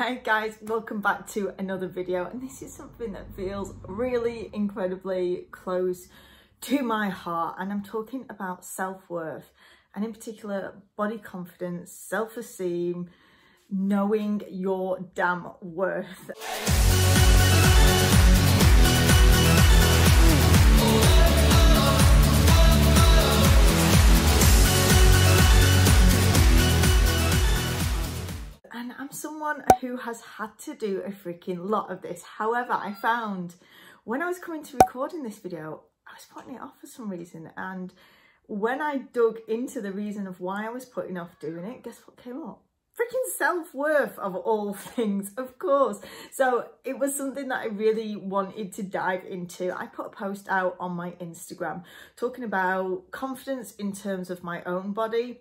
Hey guys, welcome back to another video, and this is something that feels really incredibly close to my heart, and I'm talking about self-worth, and in particular body confidence, self-esteem, knowing your damn worth. And I'm someone who has had to do a freaking lot of this. However, I found when I was coming to recording this video, I was putting it off for some reason. And when I dug into the reason of why I was putting off doing it, guess what came up? Freaking self-worth, of all things, of course. So it was something that I really wanted to dive into. I put a post out on my Instagram talking about confidence in terms of my own body.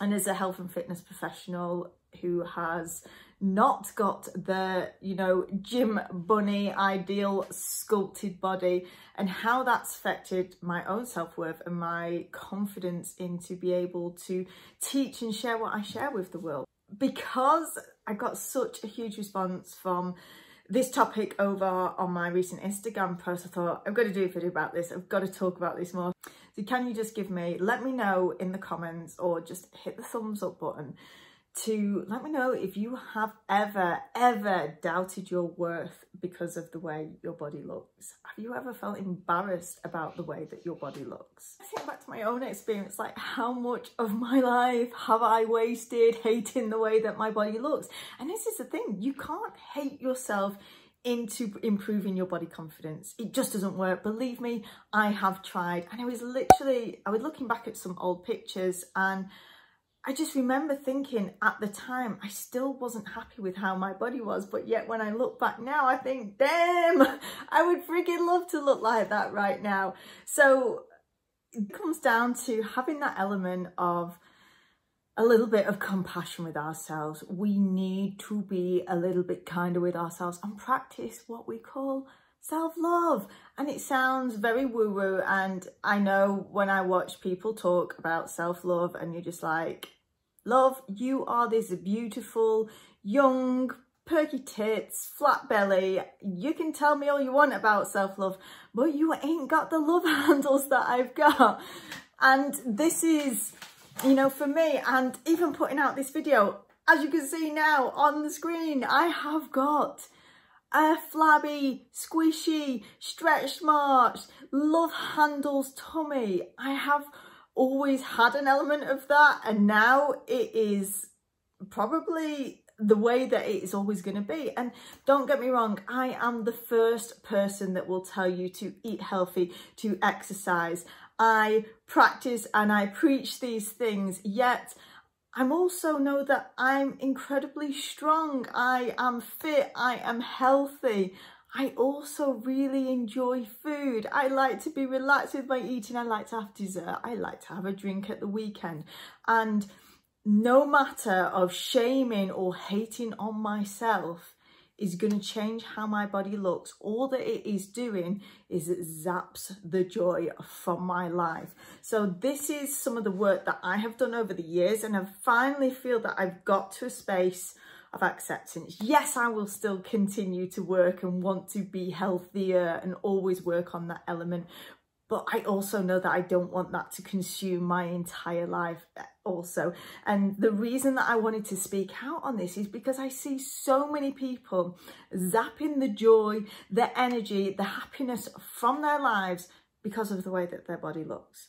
And as a health and fitness professional who has not got the, you know, gym bunny ideal sculpted body, and how that's affected my own self-worth and my confidence in to be able to teach and share what I share with the world. Because I got such a huge response from this topic over on my recent Instagram post, I thought, I've got to do a video about this, I've got to talk about this more. So can you just let me know in the comments, or just hit the thumbs up button to let me know if you have ever doubted your worth because of the way your body looks. Have you ever felt embarrassed about the way that your body looks? I think back to my own experience, like how much of my life have I wasted hating the way that my body looks? And this is the thing, you can't hate yourself into improving your body confidence. It just doesn't work. Believe me, I have tried. And I was looking back at some old pictures, and I just remember thinking at the time, I still wasn't happy with how my body was, but yet when I look back now, I think, damn, I would freaking love to look like that right now. So it comes down to having that element of a little bit of compassion with ourselves. We need to be a little bit kinder with ourselves and practice what we call self-love. And it sounds very woo-woo, and I know when I watch people talk about self-love, and you're just like, love, you are this beautiful, young, perky tits, flat belly, you can tell me all you want about self-love, but you ain't got the love handles that I've got. And this is, you know, for me, and even putting out this video, as you can see now on the screen, I have got a flabby, squishy, stretch marks, love handles tummy. I have always had an element of that, and now it is probably the way that it is always going to be. And don't get me wrong, I am the first person that will tell you to eat healthy, to exercise. I practice and I preach these things, yet I also know that I'm incredibly strong, I am fit, I am healthy. I also really enjoy food. I like to be relaxed with my eating, I like to have dessert, I like to have a drink at the weekend. And no matter of shaming or hating on myself is going to change how my body looks. All that it is doing is it zaps the joy from my life. So this is some of the work that I have done over the years, and I finally feel that I've got to a space of acceptance. Yes, I will still continue to work and want to be healthier and always work on that element, but I also know that I don't want that to consume my entire life also. And the reason that I wanted to speak out on this is because I see so many people zapping the joy, the energy, the happiness from their lives because of the way that their body looks.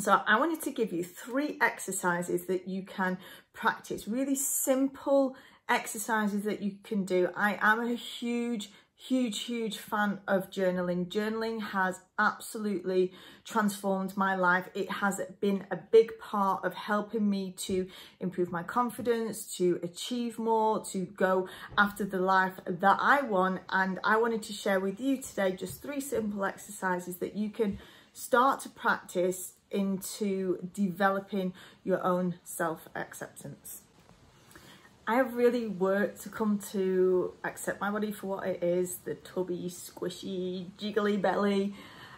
So I wanted to give you 3 exercises that you can practice, really simple exercises that you can do. I am a huge fan of journaling. Journaling has absolutely transformed my life. It has been a big part of helping me to improve my confidence, to achieve more, to go after the life that I want. And I wanted to share with you today just 3 simple exercises that you can start to practice into developing your own self-acceptance. I have really worked to come to accept my body for what it is, the tubby, squishy, jiggly belly.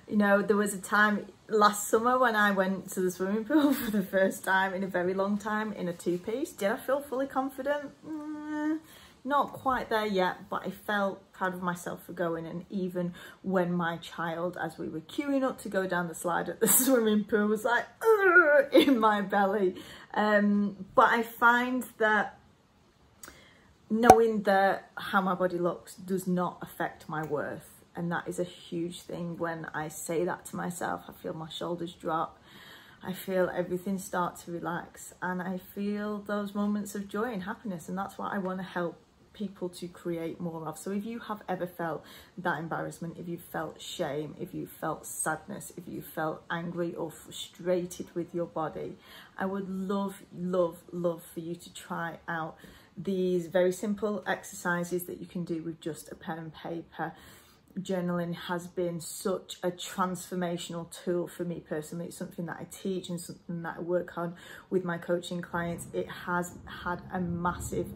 You know, there was a time last summer when I went to the swimming pool for the first time in a very long time in a 2-piece. Did I feel fully confident? not quite there yet, but I felt proud of myself for going. And even when my child, as we were queuing up to go down the slide at the swimming pool, was like in my belly, but I find that knowing that how my body looks does not affect my worth, and that is a huge thing. When I say that to myself, I feel my shoulders drop, I feel everything start to relax, and I feel those moments of joy and happiness, and that's what I want to help people to create more of. So if you have ever felt that embarrassment, if you felt shame, if you felt sadness, if you felt angry or frustrated with your body, I would love for you to try out these very simple exercises that you can do with just a pen and paper. Journaling has been such a transformational tool for me personally. It's something that I teach and something that I work on with my coaching clients. It has had a massive,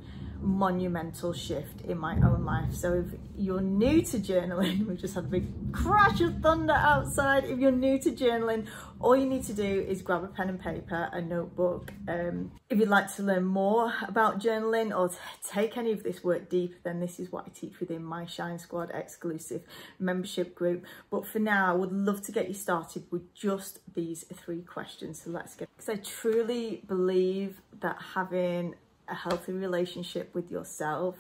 monumental shift in my own life. So if you're new to journaling, we've just had a big crash of thunder outside. If you're new to journaling, all you need to do is grab a pen and paper, a notebook. If you'd like to learn more about journaling or take any of this work deeper, then this is what I teach within my Shine Squad exclusive membership group. But for now, I would love to get you started with just these 3 questions. So let's get, because I truly believe that having a healthy relationship with yourself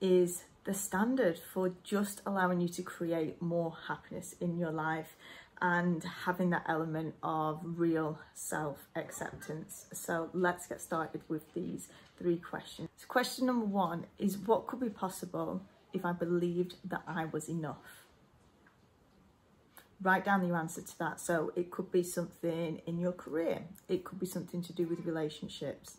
is the standard for just allowing you to create more happiness in your life and having that element of real self-acceptance. So let's get started with these 3 questions. So question number 1 is, what could be possible if I believed that I was enough? Write down your answer to that. So it could be something in your career. It could be something to do with relationships.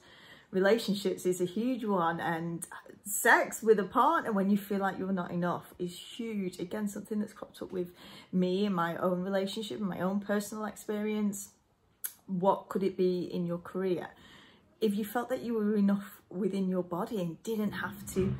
Relationships is a huge one, and sex with a partner when you feel like you're not enough is huge. Again, something that's cropped up with me in my own relationship, in my own personal experience. What could it be in your career? If you felt that you were enough within your body and didn't have to...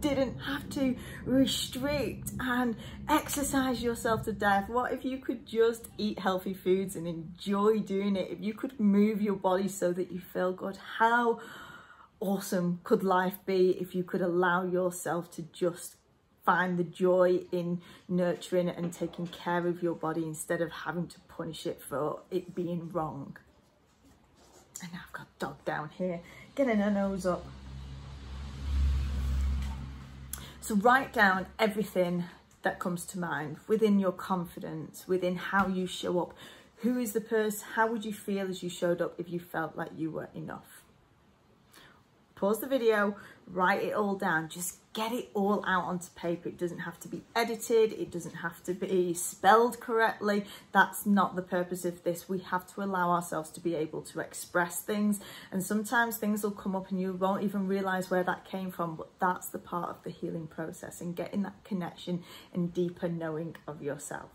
didn't have to restrict and exercise yourself to death. What if you could just eat healthy foods and enjoy doing it? If you could move your body so that you feel good, how awesome could life be if you could allow yourself to just find the joy in nurturing and taking care of your body instead of having to punish it for it being wrong? And I've got a dog down here getting her nose up. So write down everything that comes to mind within your confidence, within how you show up. Who is the person? How would you feel as you showed up if you felt like you were enough? Pause the video, write it all down. Just get it all out onto paper. It doesn't have to be edited. It doesn't have to be spelled correctly. That's not the purpose of this. We have to allow ourselves to be able to express things. And sometimes things will come up and you won't even realize where that came from. But that's the part of the healing process, and getting that connection and deeper knowing of yourself.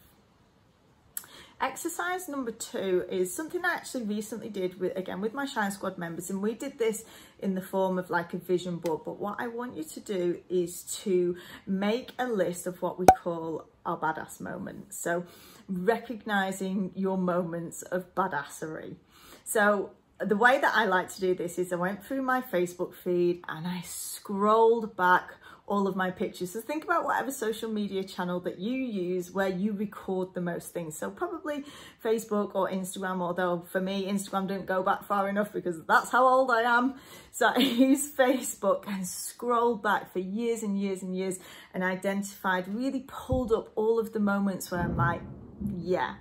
Exercise number 2 is something I actually recently did with my Shine Squad members, and we did this in the form of like a vision board. But what I want you to do is to make a list of what we call our badass moments. So recognizing your moments of badassery. So the way that I like to do this is I went through my Facebook feed and I scrolled back all of my pictures. So think about whatever social media channel that you use where you record the most things. So probably Facebook or Instagram, although for me, Instagram didn't go back far enough because that's how old I am. So I used Facebook and scrolled back for years and years and years and identified, really pulled up all of the moments where I'm like, yeah,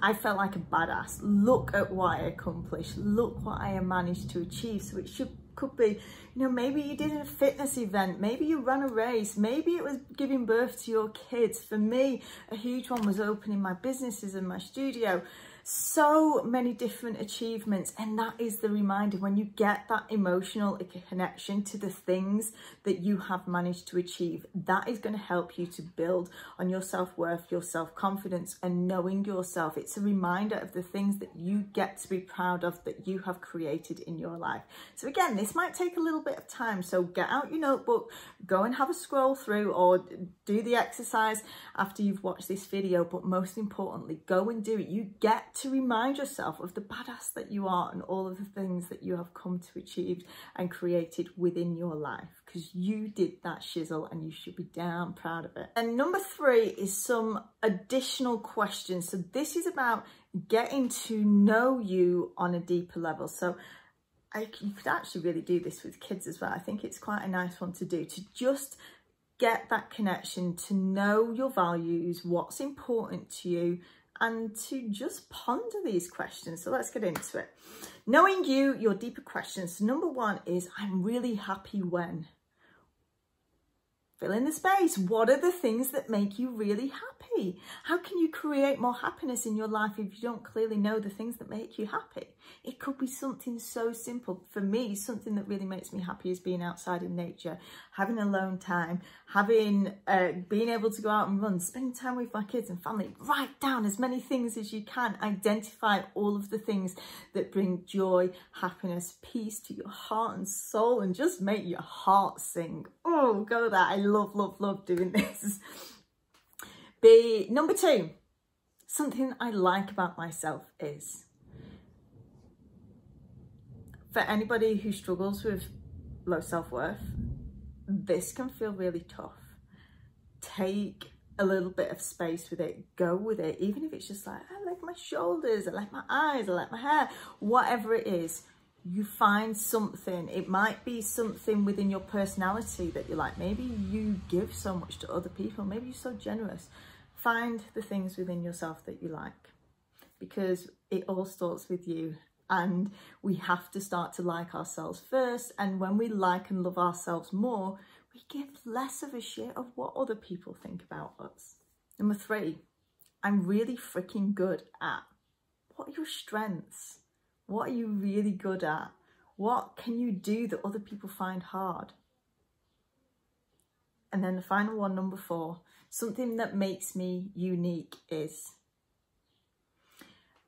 I felt like a badass. Look at what I accomplished. Look what I managed to achieve. So it could be, you know, maybe you did a fitness event, maybe you ran a race, maybe it was giving birth to your kids. For me, a huge one was opening my businesses and my studio. So many different achievements, and that is the reminder. When you get that emotional connection to the things that you have managed to achieve, that is going to help you to build on your self-worth, your self-confidence, and knowing yourself. It's a reminder of the things that you get to be proud of that you have created in your life. So again, this might take a little bit of time, so get out your notebook, go and have a scroll through, or do the exercise after you've watched this video. But most importantly, go and do it. You get get to remind yourself of the badass that you are and all of the things that you have come to achieve and created within your life, because you did that shizzle and you should be damn proud of it. And number three is some additional questions. So this is about getting to know you on a deeper level. So you could actually really do this with kids as well. I think it's quite a nice one to do, to just get that connection, to know your values, what's important to you, and to just ponder these questions. So let's get into it. Knowing you, your deeper questions. So number one is, I'm really happy when. Fill in the space. What are the things that make you really happy? How can you create more happiness in your life if you don't clearly know the things that make you happy? It could be something so simple. For me, something that really makes me happy is being outside in nature, having alone time, having being able to go out and run, spending time with my kids and family. Write down as many things as you can. Identify all of the things that bring joy, happiness, peace to your heart and soul, and just make your heart sing. Oh, go that. I love, love, love doing this. Number two, something I like about myself is, for anybody who struggles with low self-worth, this can feel really tough. Take a little bit of space with it, go with it, even if it's just like, I like my shoulders, I like my eyes, I like my hair, whatever it is. You find something. It might be something within your personality that you like. Maybe you give so much to other people. Maybe you're so generous. Find the things within yourself that you like, because it all starts with you, and we have to start to like ourselves first. And when we like and love ourselves more, we give less of a shit of what other people think about us. Number three, I'm really freaking good at. What are your strengths? What are you really good at? What can you do that other people find hard? And then the final one, number four, something that makes me unique is,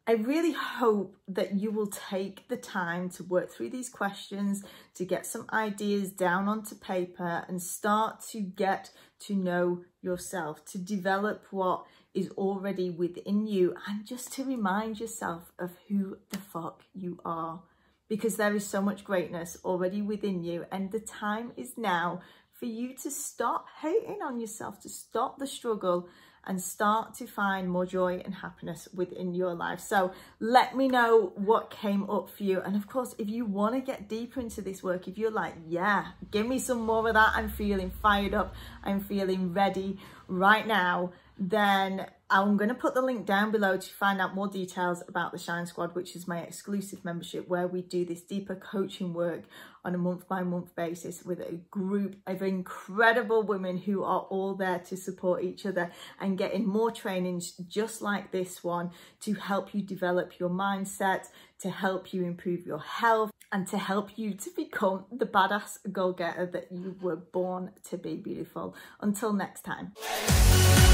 I really hope that you will take the time to work through these questions, to get some ideas down onto paper and start to get to know yourself, to develop what is already within you, and just to remind yourself of who the fuck you are, because there is so much greatness already within you, and the time is now for you to stop hating on yourself, to stop the struggle and start to find more joy and happiness within your life. So let me know what came up for you. And of course, if you want to get deeper into this work, if you're like, yeah, give me some more of that, I'm feeling fired up, I'm feeling ready right now, then I'm going to put the link down below to find out more details about the Shine Squad, which is my exclusive membership where we do this deeper coaching work on a month-by-month basis with a group of incredible women who are all there to support each other and getting more trainings just like this one to help you develop your mindset, to help you improve your health, and to help you to become the badass goal-getter that you were born to be. Beautiful. Until next time.